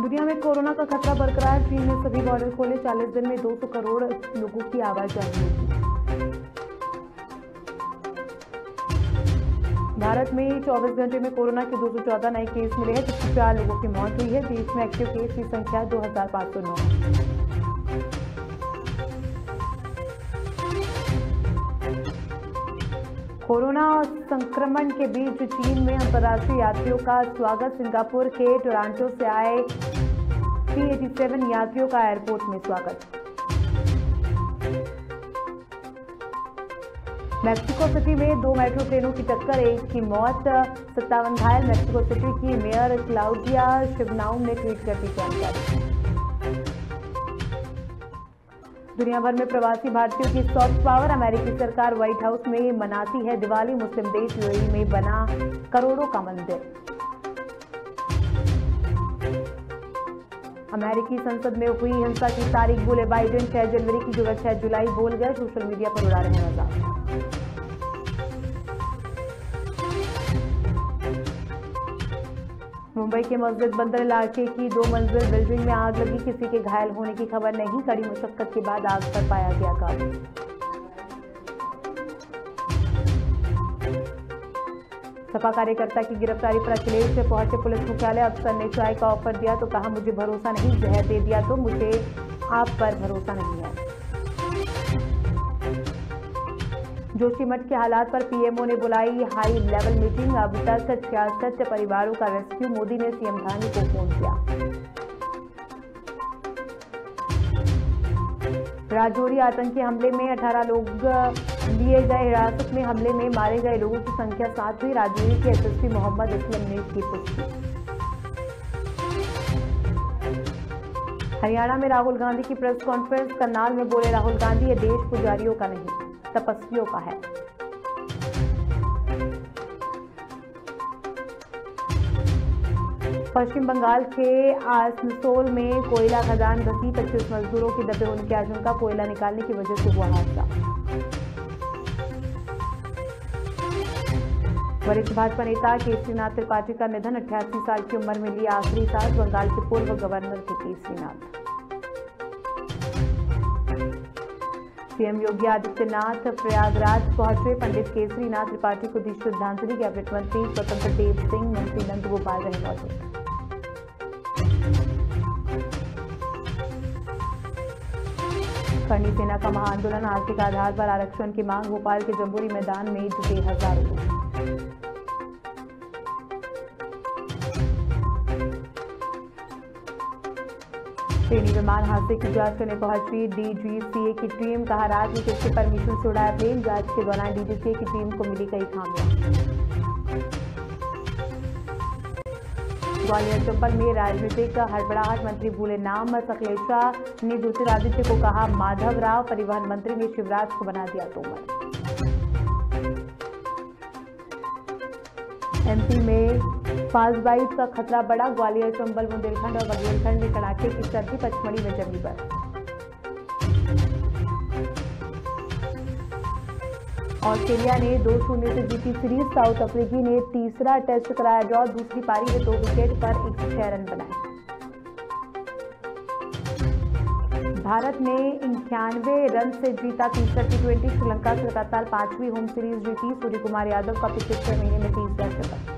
दुनिया में कोरोना का खतरा बरकरार, चीन ने सभी बॉर्डर खोले, 40 दिन में 200 करोड़ लोगों की आवाजाही होगी। भारत में 24 घंटे में कोरोना के 214 नए केस मिले हैं, जिसमें 4 लोगों की मौत हुई है। देश में एक्टिव केस की संख्या 2509। कोरोना संक्रमण के बीच चीन में अंतर्राष्ट्रीय यात्रियों का स्वागत, सिंगापुर के टोरंटो से आए 387 यात्रियों का एयरपोर्ट में स्वागत। मैक्सिको सिटी में 2 मेट्रो ट्रेनों की टक्कर, एक की मौत, 57 घायल। मैक्सिको सिटी की मेयर क्लाउडिया शिवनाउंग ने ट्वीट कर दी जानकारी। दुनिया भर में प्रवासी भारतीयों की सॉफ्ट पावर, अमेरिकी सरकार व्हाइट हाउस में मनाती है दिवाली, मुस्लिम देश यूएई में बना करोड़ों का मंदिर। अमेरिकी संसद में हुई हिंसा की तारीख बोले बाइडेन, 6 जनवरी की जगह 6 जुलाई बोल गए, सोशल मीडिया पर उड़ा रहे मजाक। मुंबई के मस्जिद बंदर इलाके की 2 मंजिल बिल्डिंग में आग लगी, किसी के घायल होने की खबर नहीं, कड़ी मशक्कत के बाद आग पर पाया गया काबू। सपा कार्यकर्ता की गिरफ्तारी पर अखिलेश से पहुंचे पुलिस मुख्यालय, अफसर ने चाय का ऑफर दिया तो कहा मुझे भरोसा नहीं, जहर दे दिया तो मुझे आप पर भरोसा नहीं है। जोशीमठ के हालात पर पीएमओ ने बुलाई हाई लेवल मीटिंग, अब तक 66 परिवारों का रेस्क्यू, मोदी ने सीएम धामी को फोन किया। राजौरी आतंकी हमले में 18 लोग लिए गए हिरासत में, हमले में मारे गए लोगों की संख्या 7 हुई, राजौरी के एसएसपी मोहम्मद इस्लाम ने की पुष्टि। हरियाणा में राहुल गांधी की प्रेस कॉन्फ्रेंस, करनाल में बोले राहुल गांधी ये देश पुजारियों का नहीं तपस्वियों का है। पश्चिम बंगाल के आसनसोल में कोयला खदान धंसी, 25 मजदूरों के दबे होने की आशंका, कोयला निकालने की वजह से हुआ हादसा। वरिष्ठ भाजपा नेता केशरीनाथ त्रिपाठी का निधन, 88 साल की उम्र में लिया आखिरी सांस, बंगाल के पूर्व गवर्नर के केशरीनाथ। सीएम योगी आदित्यनाथ प्रयागराज पहुंचे, पंडित केसरीनाथ त्रिपाठी को दी श्रद्धांजलि, कैबिनेट मंत्री स्वतंत्र देव सिंह, मंत्री नंद गोपाल रहे मौजूद। करणी सेना का महाआंदोलन, आर्थिक आधार पर आरक्षण की मांग, भोपाल के जम्बूरी मैदान में जुटे हजारों लोग। ट्रेनी विमान हादसे की जांच करने पहुंची डीजीसीए की टीम, कहा रात में किसके परमिशन से उड़ाया प्लेन, जांच के दौरान डीजीसीए की टीम को मिली कई खामियां। ग्वालियर चंबल में राजनीतिक हड़बड़ाहट, मंत्री भूले नाम, अखिलेश ने ज्योतिरादित्य को कहा माधव राव, परिवहन मंत्री ने शिवराज को बना दिया तोमर। एमपी में पासबाइज का खतरा बढ़ा, ग्वालियर चंबल बुंदेलखंड और बघेलखंड में कड़ाके की सर्दी, पचमढ़ी में जमी बर्फ। ऑस्ट्रेलिया ने 2-0 से जीती सीरीज, साउथ अफ्रीकी ने तीसरा टेस्ट कराया ड्रॉ, दूसरी पारी में 2 विकेट पर 106 रन बनाए। भारत ने 91 रन से जीता तीसरा T20, श्रीलंका से लगातार 5वीं होम सीरीज जीती, सूर्यकुमार यादव का पिछले 6 महीने में 30 रन।